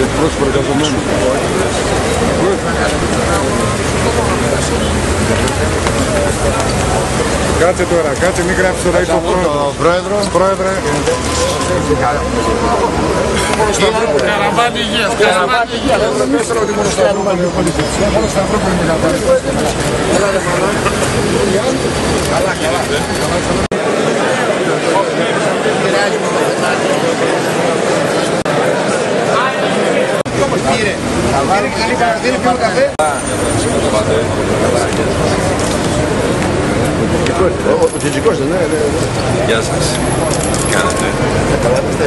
για πρόσωπο εργαζομένο. Κάτσε τώρα, κάτσε, μην γράψεις τώρα το πρόεδρο. Πρόεδρε. Καραβάνι υγείας. Καραβάνι υγείας. Μην ξέρω ότι μόνο Σταυρούπολη έχω λυθήσει. Μόνο Σταυρούπολη με καραβάνι. Καλά, καλά. Δεν είναι πιο καφέ. Ο Τζιτζικός δεν είναι. Γεια σας. Τι κάνετε? Καλά είστε?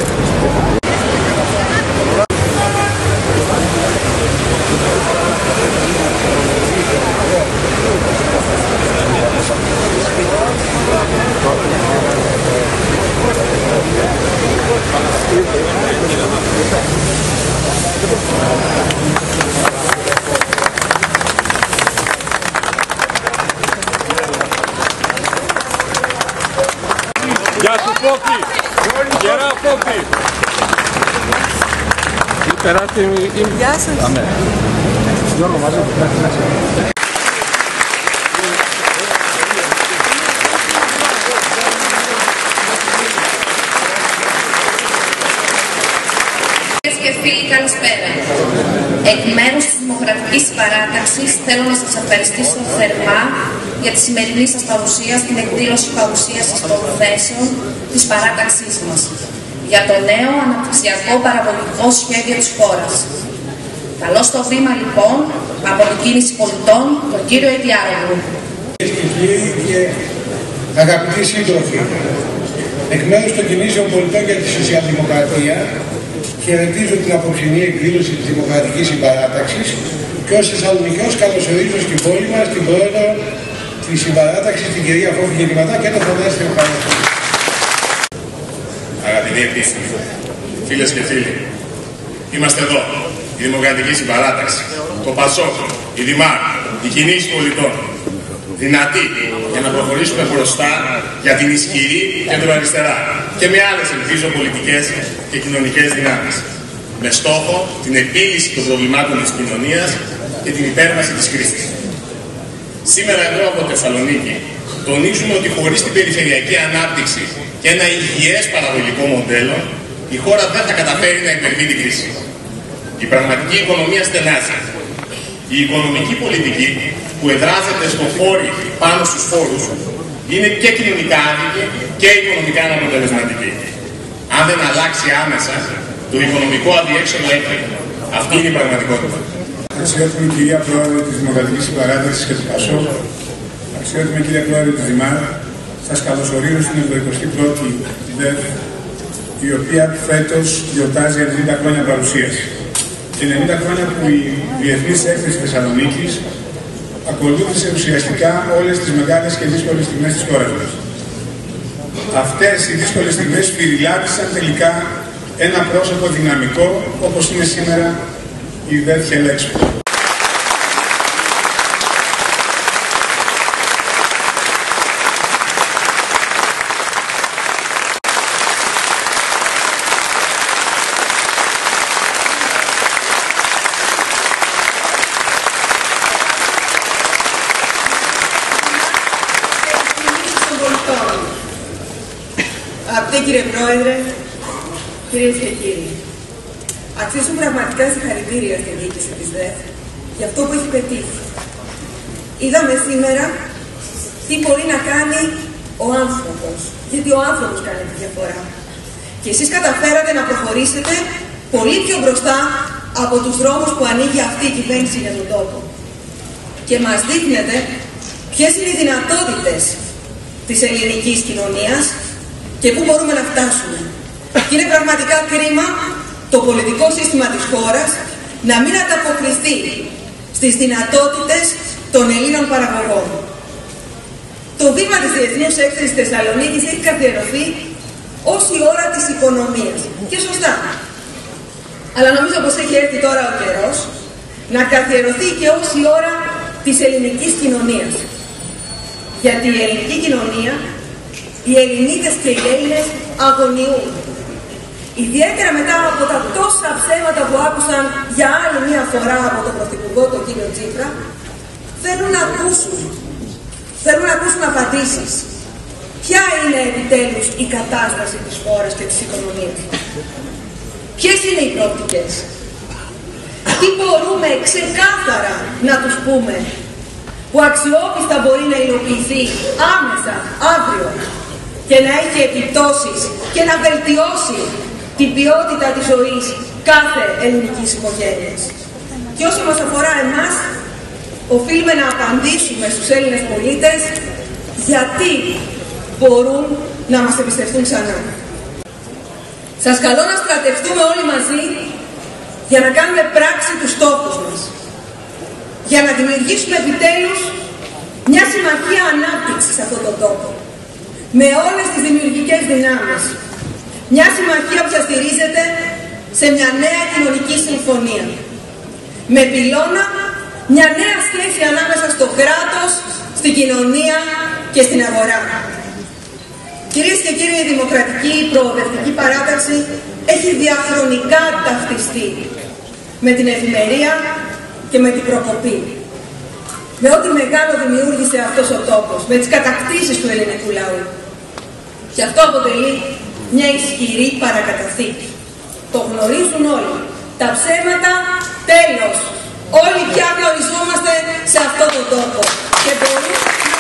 Γεια σου Φώπη! Γερά Φώπη! Γεια σας! Γιώργο μαζί μου, κοιτάξτε να είσαι. Κυρίες και φίλοι, καλησπέρα. Εκ μέρους της Δημοκρατικής Συμπαράταξης θέλω να σας ευχαριστήσω θερμά για τη σημερινή σας παρουσία στην εκδήλωση παρουσίασης των θέσεων της παράταξής μας για το νέο αναπτυξιακό παραγωγικό σχέδιο της χώρας. Καλώ το βήμα λοιπόν από την Κίνηση Πολιτών, τον κύριο Εδιάρανο. Αγαπητοί σύντροφοι, εκ μέρους των Κινήσεων Πολιτών για τη Σοσιαλδημοκρατία χαιρετίζω την απόψινή εκδήλωση της Δημοκρατικής Συμπαράταξης και ως Θεσσαλονικιός καλωσορίζω στην πόλη μας την πρόεδρο τη συμπαράταξη, την κυρία Φώπη και το φαντάστιο πάνω. Αγαπητοί επίσημοι, φίλες και φίλοι, είμαστε εδώ, η Δημοκρατική Συμπαράταξη, το ΠΑΣΟΚ, η ΔΗΜΑΡ, η Κίνηση Πολιτών, δυνατή για να προχωρήσουμε μπροστά για την ισχυρή κεντροαριστερά και με άλλες ελπίζω πολιτικές και κοινωνικές δυνάμεις, με στόχο την επίλυση των προβλημάτων της κοινωνίας και την υπέρβαση της κρίσης. Σήμερα εδώ από Θεσσαλονίκη τονίζουμε ότι χωρίς την περιφερειακή ανάπτυξη και ένα υγιές παραγωγικό μοντέλο η χώρα δεν θα καταφέρει να υπερβεί την κρίση. Η πραγματική οικονομία στενάζει. Η οικονομική πολιτική που εδράζεται στο φόρο πάνω στους φόρους είναι και κοινωνικά άδικη και οικονομικά αναποτελεσματική. Αν δεν αλλάξει άμεσα, το οικονομικό αδιέξοδο έρχεται. Αυτή είναι η πραγματικότητα. Αξιότιμη κυρία Πρόεδρε της Δημοκρατικής Συμπαράταξης και του ΠΑΣΟΚ, αξιότιμη κυρία Πρόεδρε της ΔΗΜΑΡ, σας καλωσορίζω στην 71η ΔΕΒ, η οποία φέτος γιορτάζει 90 χρόνια παρουσίας. Και 90 χρόνια που η Διεθνής Έκθεση Θεσσαλονίκης ακολούθησε ουσιαστικά όλες τις μεγάλες και δύσκολες στιγμές της χώρας μας. Αυτές οι δύσκολες στιγμές φυριλάτησαν τελικά ένα πρόσωπο δυναμικό όπως είναι σήμερα η ΔΕΘ Helexpo. Αγαπητέ κύριε Πρόεδρε, κυρίες και κύριοι, αξίζουν πραγματικά συγχαρητήρια στην διοίκηση της ΔΕΘ για αυτό που έχει πετύχει. Είδαμε σήμερα τι μπορεί να κάνει ο άνθρωπος, γιατί ο άνθρωπος κάνει τη διαφορά. Και εσείς καταφέρατε να προχωρήσετε πολύ πιο μπροστά από τους δρόμους που ανοίγει αυτή η κυβέρνηση για τον τόπο. Και μας δείχνετε ποιες είναι οι δυνατότητες της ελληνικής κοινωνίας και πού μπορούμε να φτάσουμε. Και είναι πραγματικά κρίμα το πολιτικό σύστημα της χώρας να μην ανταποκριθεί στις δυνατότητες των Ελλήνων παραγωγών. Το βήμα της Διεθνούς Έκθεσης Θεσσαλονίκης έχει καθιερωθεί ως η ώρα της οικονομίας. Και σωστά. Αλλά νομίζω πως έχει έρθει τώρα ο καιρός να καθιερωθεί και ως η ώρα της ελληνικής κοινωνίας. Γιατί η ελληνική κοινωνία, οι Ελληνίδες και οι Έλληνες αγωνιούν. Ιδιαίτερα μετά από τα τόσα ψέματα που άκουσαν για άλλη μία φορά από τον Πρωθυπουργό, τον κύριο Τσίπρα, θέλουν να ακούσουν. Θέλουν να ακούσουν απαντήσεις. Ποια είναι επιτέλους η κατάσταση της χώρας και της οικονομίας. Ποιες είναι οι προοπτικές. Τι μπορούμε ξεκάθαρα να τους πούμε που αξιόπιστα μπορεί να υλοποιηθεί άμεσα, αύριο και να έχει επιπτώσεις και να βελτιώσει την ποιότητα της ζωής κάθε ελληνικής οικογένειας. Και όσο μας αφορά εμάς, οφείλουμε να απαντήσουμε στους Έλληνες πολίτες γιατί μπορούν να μας εμπιστευτούν ξανά. Σας καλώ να στρατευτούμε όλοι μαζί για να κάνουμε πράξη τους στόχους μας. Για να δημιουργήσουμε επιτέλους μια συμμαχία ανάπτυξης σε αυτόν τον τόπο. Με όλες τις δημιουργικές δυνάμεις. Μια συμμαχία που θα στηρίζεται σε μια νέα κοινωνική συμφωνία. Με πυλώνα μια νέα σχέση ανάμεσα στο κράτος, στην κοινωνία και στην αγορά. Κυρίες και κύριοι, η Δημοκρατική Προοδευτική Παράταξη έχει διαχρονικά ταυτιστεί με την ευημερία και με την προκοπή. Με ό,τι μεγάλο δημιούργησε αυτός ο τόπος, με τις κατακτήσεις του ελληνικού λαού. Και αυτό αποτελεί μια ισχυρή παρακαταθήκη. Το γνωρίζουν όλοι. Τα ψέματα, τέλος. Όλοι πια γνωριζόμαστε σε αυτόν τον τόπο. Και μπορούμε...